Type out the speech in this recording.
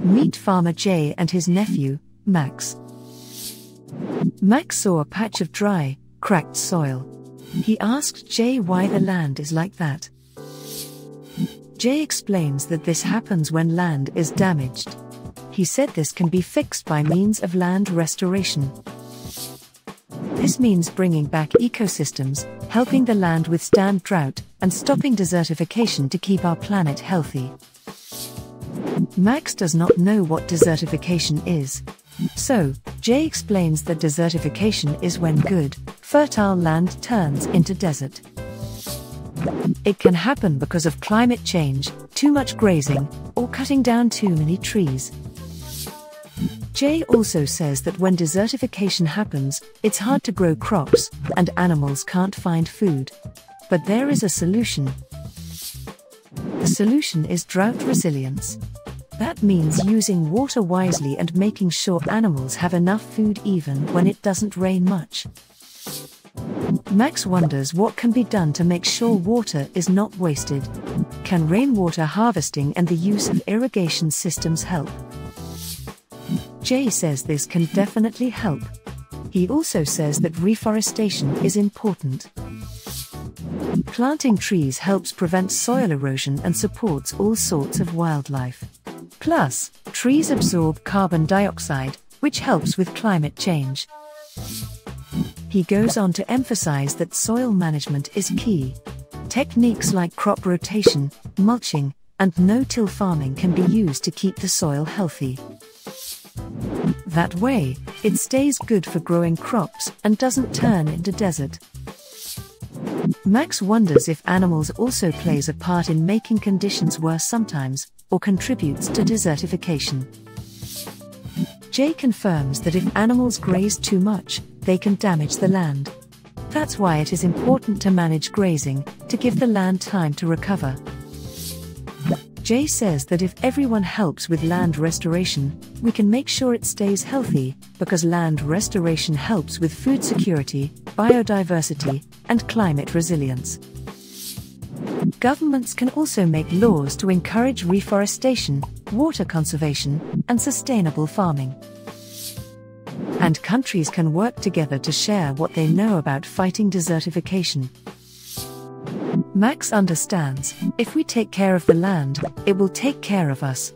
Meet Farmer Jay and his nephew, Max. Max saw a patch of dry, cracked soil. He asked Jay why the land is like that. Jay explains that this happens when land is damaged. He said this can be fixed by means of land restoration. This means bringing back ecosystems, helping the land withstand drought, and stopping desertification to keep our planet healthy. Max does not know what desertification is. So, Jay explains that desertification is when good, fertile land turns into desert. It can happen because of climate change, too much grazing, or cutting down too many trees. Jay also says that when desertification happens, it's hard to grow crops, and animals can't find food. But there is a solution. The solution is drought resilience. That means using water wisely and making sure animals have enough food even when it doesn't rain much. Max wonders what can be done to make sure water is not wasted. Can rainwater harvesting and the use of irrigation systems help? Jay says this can definitely help. He also says that reforestation is important. Planting trees helps prevent soil erosion and supports all sorts of wildlife. Plus, trees absorb carbon dioxide, which helps with climate change. He goes on to emphasize that soil management is key. Techniques like crop rotation, mulching, and no-till farming can be used to keep the soil healthy. That way, it stays good for growing crops and doesn't turn into desert. Max wonders if animals also plays a part in making conditions worse sometimes, or contributes to desertification. Jay confirms that if animals graze too much, they can damage the land. That's why it is important to manage grazing, to give the land time to recover. Jay says that if everyone helps with land restoration, we can make sure it stays healthy, because land restoration helps with food security, biodiversity, and climate resilience. Governments can also make laws to encourage reforestation, water conservation, and sustainable farming. And countries can work together to share what they know about fighting desertification. Max understands, if we take care of the land, it will take care of us.